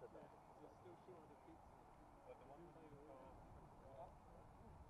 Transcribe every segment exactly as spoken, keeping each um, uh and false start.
said that. It's still short of the pizza. But the one thing is called Premier League by Kimball.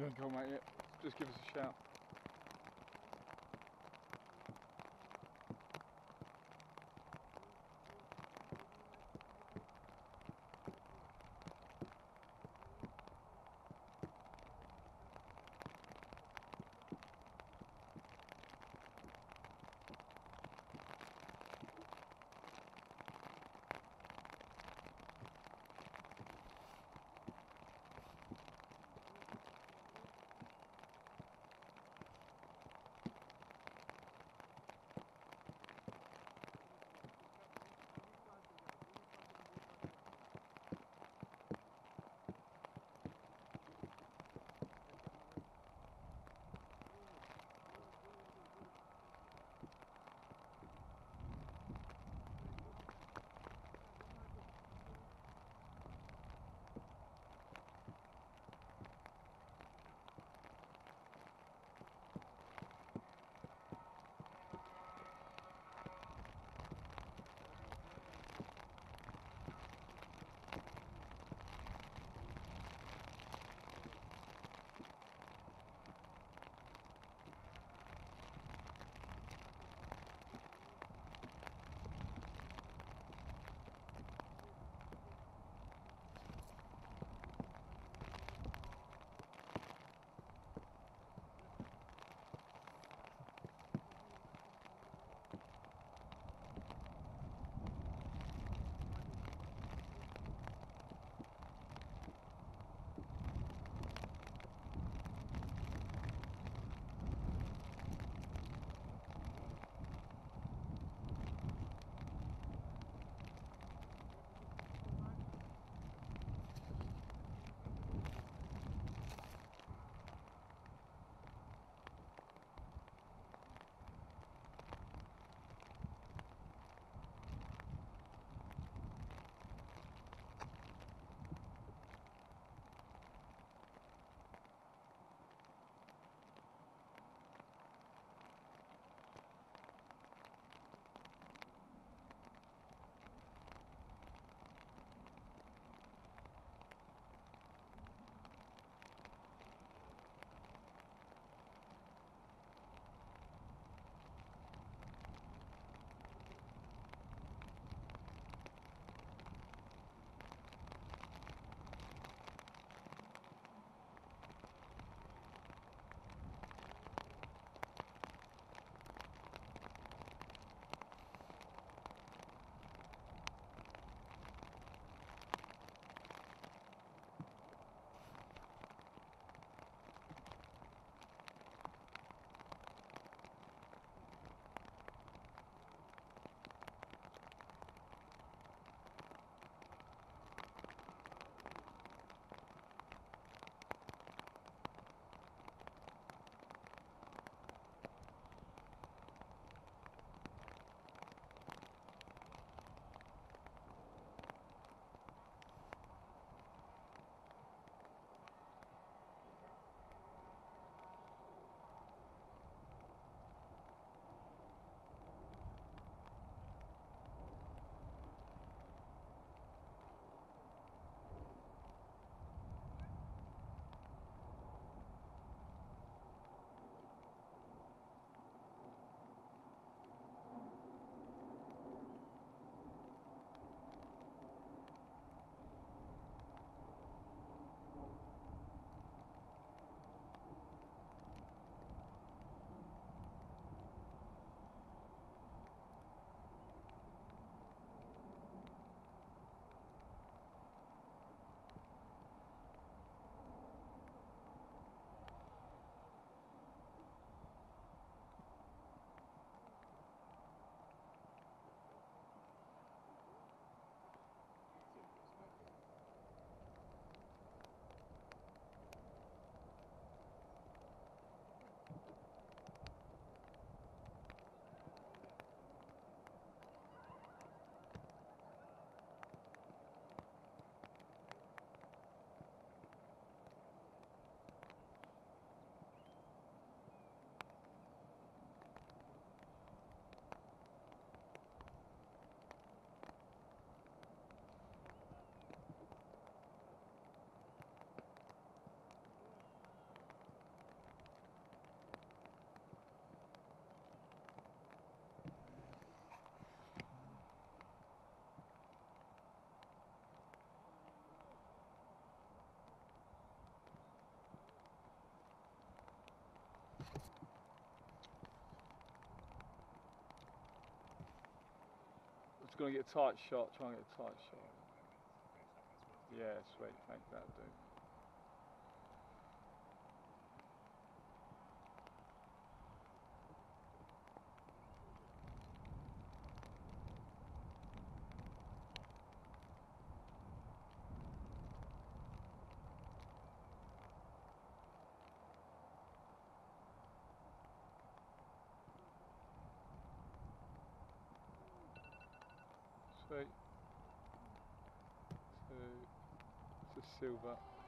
You haven't told mate yet, just give us a shout. going to get a tight shot, try and get a tight shot. Yeah, sweet, make that do. Three, two, it's a silver.